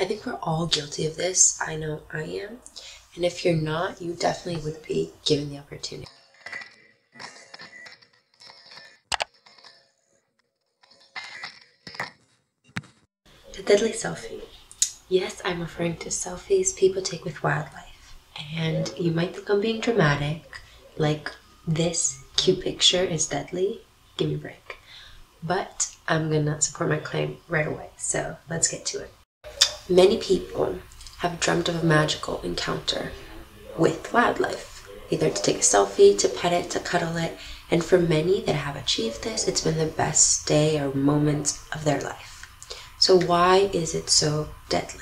I think we're all guilty of this. I know I am. And if you're not, you definitely would be given the opportunity. The deadly selfie. Yes, I'm referring to selfies people take with wildlife. And you might think I'm being dramatic, like this cute picture is deadly. Give me a break. But I'm gonna support my claim right away, so let's get to it. Many people have dreamt of a magical encounter with wildlife, either to take a selfie, to pet it, to cuddle it, and for many that have achieved this, it's been the best day or moment of their life. So why is it so deadly?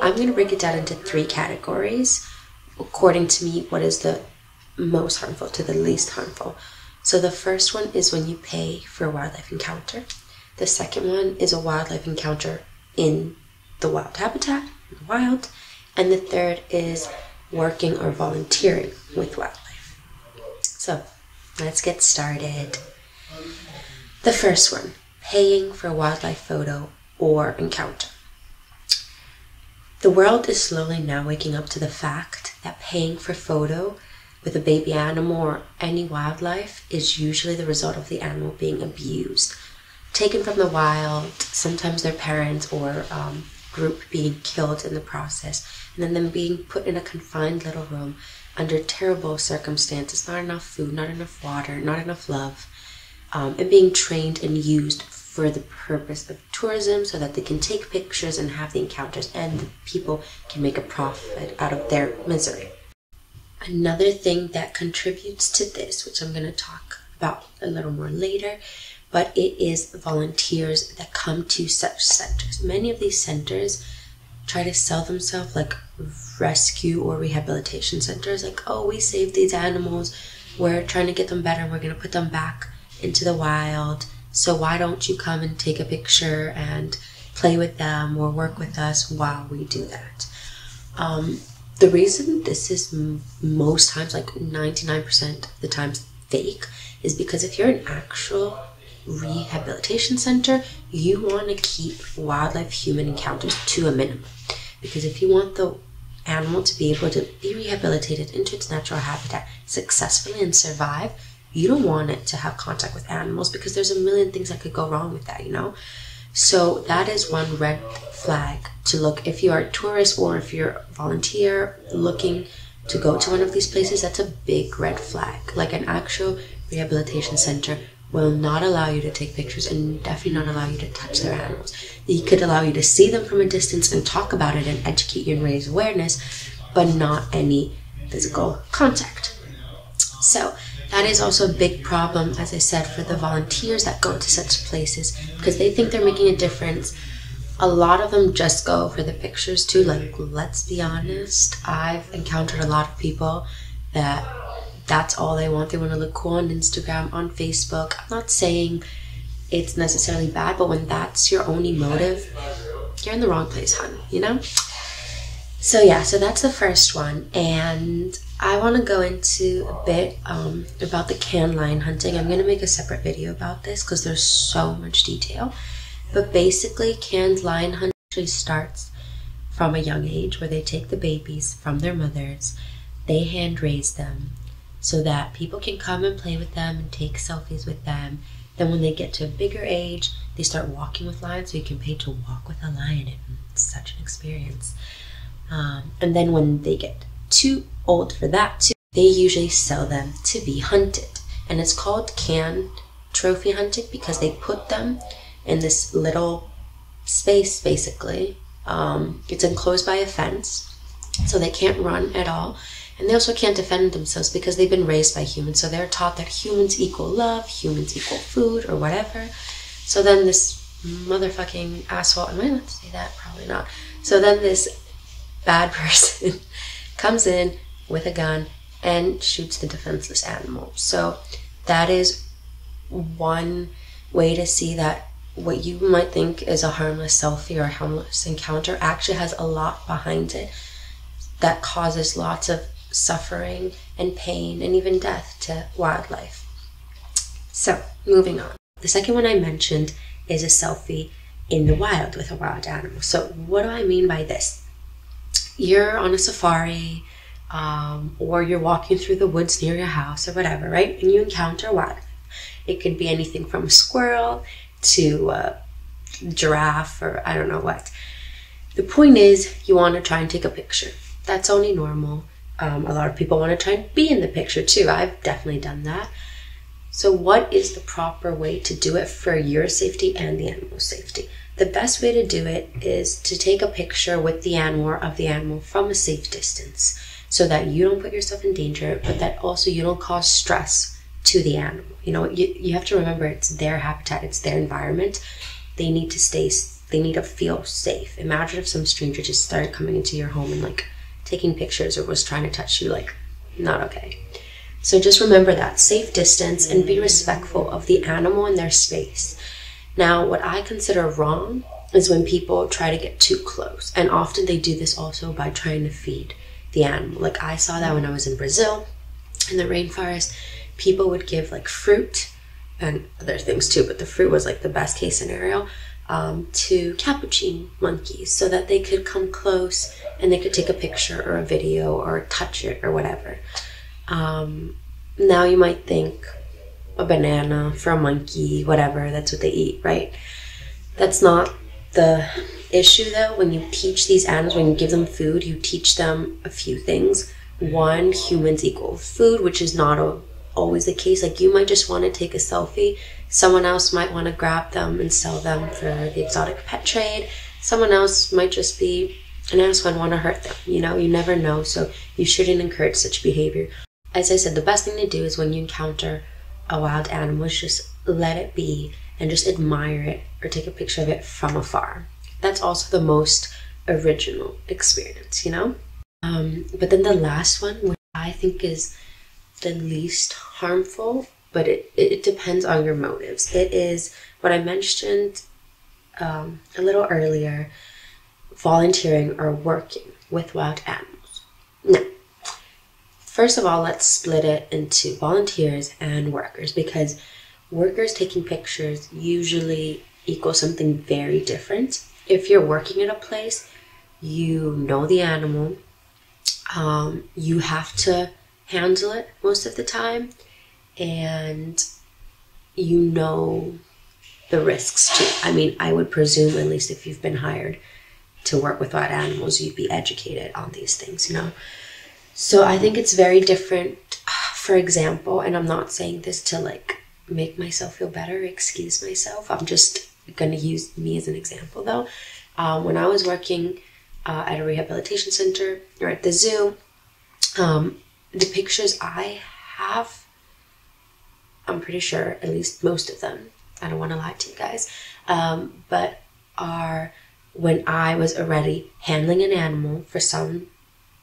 I'm going to break it down into three categories, according to me, what is the most harmful to the least harmful. So the first one is when you pay for a wildlife encounter. The second one is a wildlife encounter in the wild habitat, the wild, and the third is working or volunteering with wildlife. So let's get started. The first one, paying for a wildlife photo or encounter. The world is slowly now waking up to the fact that paying for photo with a baby animal or any wildlife is usually the result of the animal being abused, taken from the wild, sometimes their parents or group being killed in the process, and then them being put in a confined little room under terrible circumstances, not enough food, not enough water, not enough love, and being trained and used for the purpose of tourism so that they can take pictures and have the encounters and the people can make a profit out of their misery. Another thing that contributes to this, which I'm going to talk about a little more later, but it is volunteers that come to such centers. Many of these centers try to sell themselves like rescue or rehabilitation centers, like, oh, we saved these animals, we're trying to get them better, we're gonna put them back into the wild, so why don't you come and take a picture and play with them or work with us while we do that. The reason this is most times, like 99% of the times fake, is because if you're an actual rehabilitation center, you want to keep wildlife human encounters to a minimum, because if you want the animal to be able to be rehabilitated into its natural habitat successfully and survive, you don't want it to have contact with animals because there's a million things that could go wrong with that, you know. So that is one red flag to look if you are a tourist or if you're a volunteer looking to go to one of these places. That's a big red flag. Like, an actual rehabilitation center will not allow you to take pictures and definitely not allow you to touch their animals. They could allow you to see them from a distance and talk about it and educate you and raise awareness, but not any physical contact. So that is also a big problem, as I said, for the volunteers that go to such places, because they think they're making a difference. A lot of them just go for the pictures too. Like, let's be honest, I've encountered a lot of people that that's all they want. They want to look cool on Instagram, on Facebook. I'm not saying it's necessarily bad, but when that's your only motive, you're in the wrong place, hon, you know? So yeah, so that's the first one. And I want to go into a bit about the can lion hunting. I'm going to make a separate video about this because there's so much detail. But basically, canned lion hunting actually starts from a young age, where they take the babies from their mothers, they hand raise them, so that people can come and play with them and take selfies with them. Then when they get to a bigger age, they start walking with lions, so you can pay to walk with a lion. It's such an experience. And then when they get too old for that too, they usually sell them to be hunted. And it's called canned trophy hunting because they put them in this little space, basically. It's enclosed by a fence, so they can't run at all. And they also can't defend themselves because they've been raised by humans. So they're taught that humans equal love, humans equal food, or whatever. So then this motherfucking asshole, am I allowed to say that? Probably not. So then this bad person comes in with a gun and shoots the defenseless animal. So that is one way to see that what you might think is a harmless selfie or a harmless encounter actually has a lot behind it that causes lots of suffering and pain and even death to wildlife. So moving on. The second one I mentioned is a selfie in the wild with a wild animal. So what do I mean by this? You're on a safari, or you're walking through the woods near your house or whatever, right? And you encounter wildlife. It could be anything from a squirrel to a giraffe or I don't know what. The point is you want to try and take a picture. That's only normal. A lot of people want to try and be in the picture too. I've definitely done that. So what is the proper way to do it for your safety and the animal's safety? The best way to do it is to take a picture with the animal or of the animal from a safe distance so that you don't put yourself in danger, but that also you don't cause stress to the animal. You know, you have to remember it's their habitat, it's their environment. They need to stay, they need to feel safe. Imagine if some stranger just started coming into your home and like taking pictures or was trying to touch you, like, not okay. So just remember that safe distance and be respectful of the animal and their space. Now, what I consider wrong is when people try to get too close. And often they do this also by trying to feed the animal. Like I saw that when I was in Brazil, in the rainforest, people would give like fruit and other things too, but the fruit was like the best case scenario to capuchin monkeys so that they could come close and they could take a picture or a video or touch it or whatever. Now you might think a banana for a monkey, whatever, that's what they eat, right? That's not the issue though. When you teach these animals, when you give them food, you teach them a few things. One, humans equal food, which is not always the case. Like you might just want to take a selfie. Someone else might want to grab them and sell them for the exotic pet trade. Someone else might just be an asshole and want to hurt them. You know, you never know. So you shouldn't encourage such behavior. As I said, the best thing to do is when you encounter a wild animal is just let it be and just admire it or take a picture of it from afar. That's also the most original experience, you know? But then the last one, which I think is the least harmful, but it depends on your motives. It is what I mentioned a little earlier, volunteering or working with wild animals. Now, first of all, let's split it into volunteers and workers, because workers taking pictures usually equal something very different. If you're working at a place, you know the animal, you have to handle it most of the time, and you know the risks too. I mean, I would presume, at least if you've been hired to work with wild animals, you'd be educated on these things, you know? So I think it's very different. For example, and I'm not saying this to like make myself feel better, excuse myself, I'm just gonna use me as an example though. When I was working at a rehabilitation center or at the zoo, the pictures I have, I'm pretty sure, at least most of them, I don't want to lie to you guys, but are when I was already handling an animal for some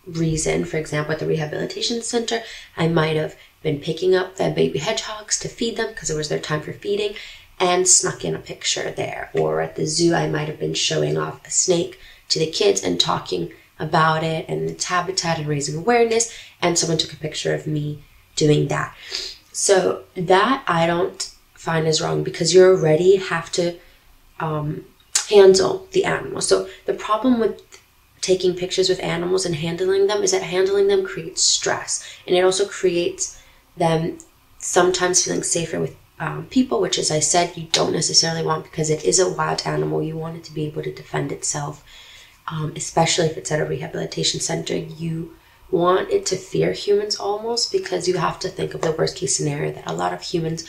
reason. For example, at the rehabilitation center, I might have been picking up the baby hedgehogs to feed them because it was their time for feeding, and snuck in a picture there. Or at the zoo, I might have been showing off a snake to the kids and talking about it and its habitat and raising awareness, and someone took a picture of me doing that. So that I don't find is wrong, because you already have to handle the animal. So the problem with taking pictures with animals and handling them is that handling them creates stress, and it also creates them sometimes feeling safer with people, which, as I said, you don't necessarily want, because it is a wild animal. You want it to be able to defend itself, especially if it's at a rehabilitation center. You want it to fear humans almost, because you have to think of the worst case scenario that a lot of humans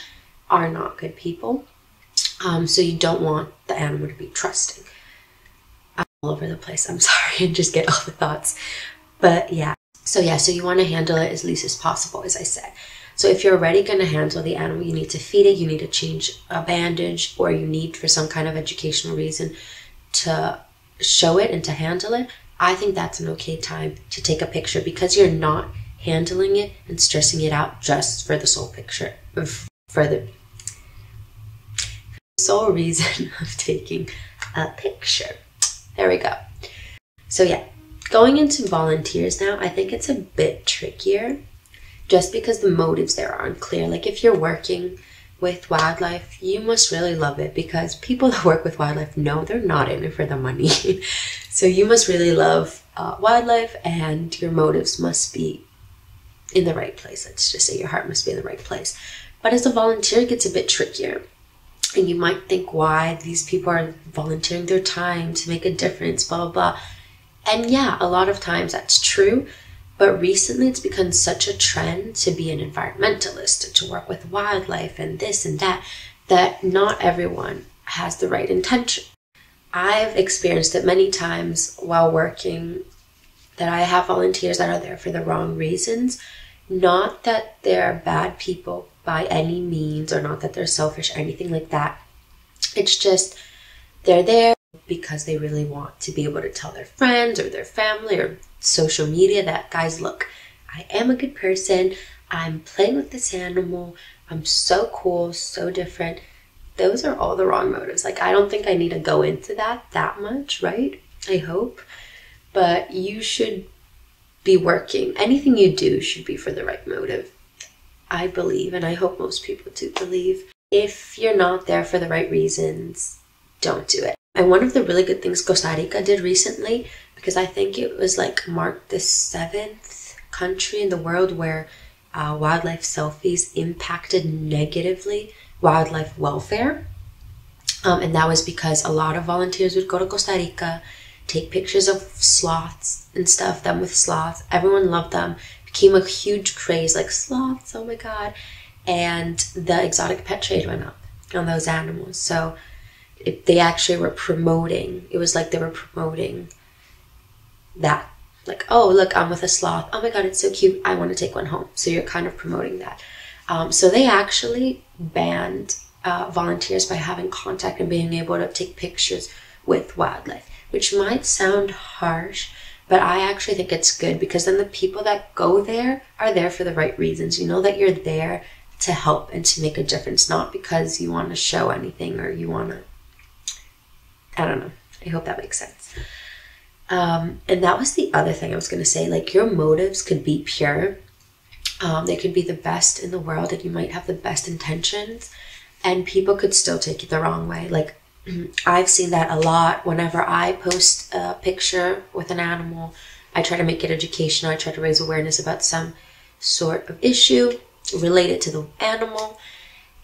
are not good people, so you don't want the animal to be trusting. All over the place, I'm sorry, and just get all the thoughts. But so you want to handle it as least as possible, as I said. So if you're already going to handle the animal, you need to feed it, you need to change a bandage, or you need, for some kind of educational reason, to show it and to handle it. I think that's an okay time to take a picture, because you're not handling it and stressing it out just for the sole picture, for the sole reason of taking a picture. There we go. So yeah, going into volunteers now, I think it's a bit trickier, just because the motives there aren't clear. Like if you're working with wildlife, you must really love it, because people that work with wildlife know they're not in it for the money. So you must really love wildlife, and your motives must be in the right place. Let's just say your heart must be in the right place. But as a volunteer, it gets a bit trickier. And you might think, why these people are volunteering their time to make a difference, blah, blah, blah. And yeah, a lot of times that's true. But recently it's become such a trend to be an environmentalist, to work with wildlife and this and that, that not everyone has the right intention. I've experienced it many times while working that I have volunteers that are there for the wrong reasons. Not that they're bad people by any means, or not that they're selfish or anything like that. It's just they're there because they really want to be able to tell their friends or their family or social media that, guys, look, I am a good person, I'm playing with this animal, I'm so cool, so different. Those are all the wrong motives. Like, I don't think I need to go into that much, right? I hope. But you should be working. Anything you do should be for the right motive, I believe, and I hope most people do believe. If you're not there for the right reasons, don't do it. And one of the really good things Costa Rica did recently, because I think it was like marked the 7th country in the world where wildlife selfies impacted negatively wildlife welfare. And that was because a lot of volunteers would go to Costa Rica, take pictures of sloths and stuff, them with sloths. Everyone loved them. It became a huge craze, like, sloths, oh my God. And the exotic pet trade went up on those animals. So they actually were promoting, it was like they were promoting that, like, oh, look, I'm with a sloth, oh my God, it's so cute, I want to take one home. So you're kind of promoting that. So they actually banned volunteers by having contact and being able to take pictures with wildlife, which might sound harsh, but I actually think it's good, because then the people that go there are there for the right reasons. You know that you're there to help and to make a difference, not because you want to show anything or you want to, I don't know. I hope that makes sense. And that was the other thing I was going to say. Like, your motives could be pure. They could be the best in the world, and you might have the best intentions, and people could still take it the wrong way. Like, I've seen that a lot. Whenever I post a picture with an animal, I try to make it educational. I try to raise awareness about some sort of issue related to the animal.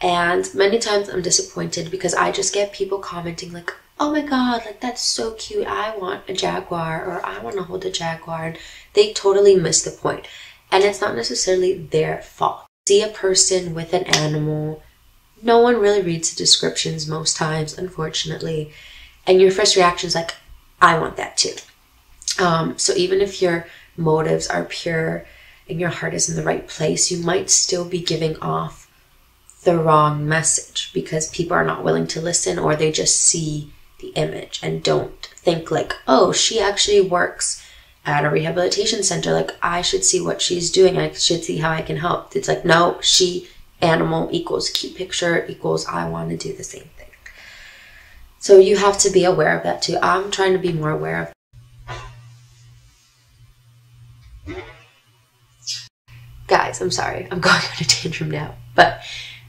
And many times I'm disappointed, because I just get people commenting like, oh my God, like, that's so cute, I want a jaguar, or I want to hold a jaguar. And they totally miss the point. And it's not necessarily their fault. See a person with an animal, no one really reads the descriptions most times, unfortunately. And your first reaction is like, I want that too. So even if your motives are pure and your heart is in the right place, you might still be giving off the wrong message, because people are not willing to listen, or they just see the image and don't think like, oh, she actually works at a rehabilitation center, like, I should see what she's doing, I should see how I can help. It's like, no, she, animal equals cute picture equals I want to do the same thing. So you have to be aware of that too. I'm trying to be more aware of that. Guys, I'm sorry, I'm going on a tantrum now, but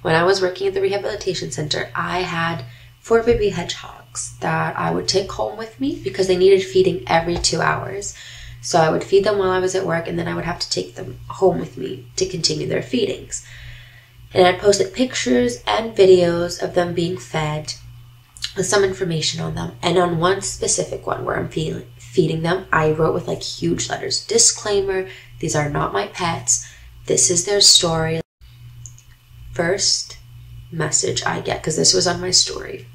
when I was working at the rehabilitation center, I had 4 baby hedgehogs that I would take home with me, because they needed feeding every 2 hours. So I would feed them while I was at work, and then I would have to take them home with me to continue their feedings. And I posted pictures and videos of them being fed with some information on them. And on one specific one where I'm feeding them, I wrote with like huge letters, disclaimer, these are not my pets, this is their story. First message I get, because this was on my story,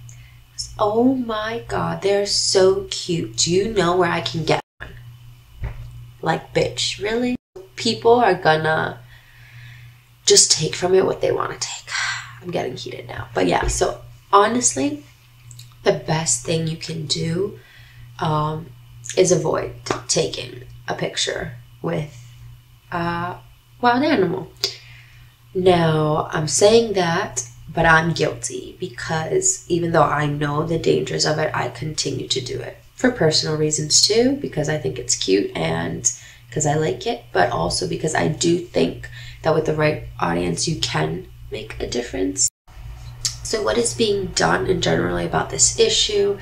was, oh my God, they're so cute, do you know where I can get one? Like, bitch, really? People are gonna just take from it what they want to take. I'm getting heated now, but yeah. So honestly, the best thing you can do is avoid taking a picture with a wild animal. Now, I'm saying that, but I'm guilty, because even though I know the dangers of it, I continue to do it for personal reasons too, because I think it's cute and because I like it, but also because I do think that with the right audience, you can make a difference. So what is being done in generally about this issue?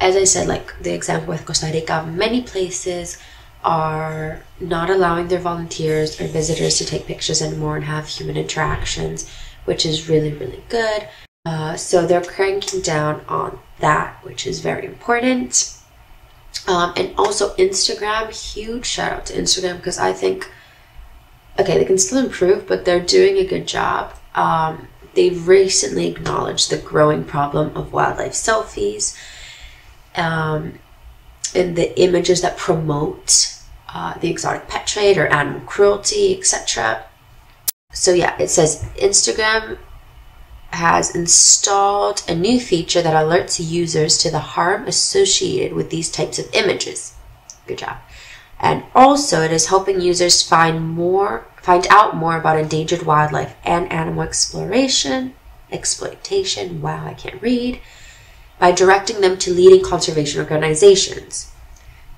As I said, like the example with Costa Rica, many places are not allowing their volunteers or visitors to take pictures anymore and have human interactions, which is really, really good. So they're cranking down on that, which is very important. And also Instagram, huge shout out to Instagram, because I think, okay, they can still improve, but they're doing a good job. They've recently acknowledged the growing problem of wildlife selfies and the images that promote the exotic pet trade or animal cruelty, etc. So yeah, it says Instagram has installed a new feature that alerts users to the harm associated with these types of images. Good job. And also it is helping users find out more about endangered wildlife and animal exploitation, wow, I can't read, by directing them to leading conservation organizations.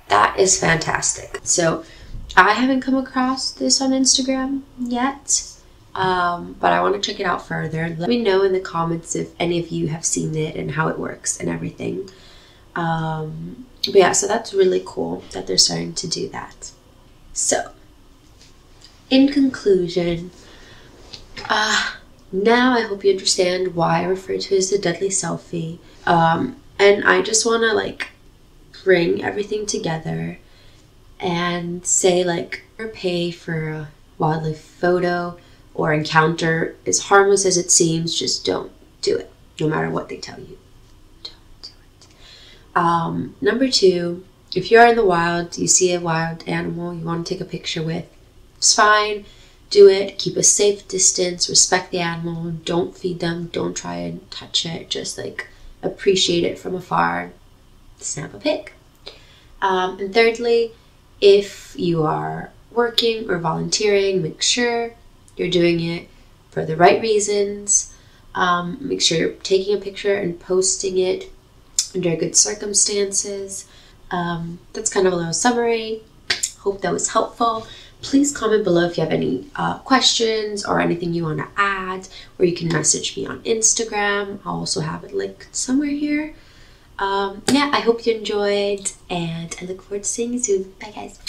That is fantastic. So I haven't come across this on Instagram yet, but I want to check it out further. Let me know in the comments if any of you have seen it and how it works and everything. But yeah, so that's really cool that they're starting to do that. So in conclusion, now I hope you understand why I refer to it as the deadly selfie. And I just want to like bring everything together and say like, never pay for a wildlife photo or encounter. As harmless as it seems, just don't do it, no matter what they tell you. Don't do it. Number 2, if you're in the wild, you see a wild animal you want to take a picture with, it's fine, do it. Keep a safe distance, respect the animal, don't feed them, don't try and touch it, just like appreciate it from afar, snap a pic. And thirdly, if you are working or volunteering, make sure you're doing it for the right reasons. Make sure you're taking a picture and posting it under good circumstances. That's kind of a little summary. Hope that was helpful. Please comment below if you have any questions or anything you want to add, or you can message me on Instagram. I'll also have it linked somewhere here. Yeah, I hope you enjoyed, and I look forward to seeing you soon. Bye guys.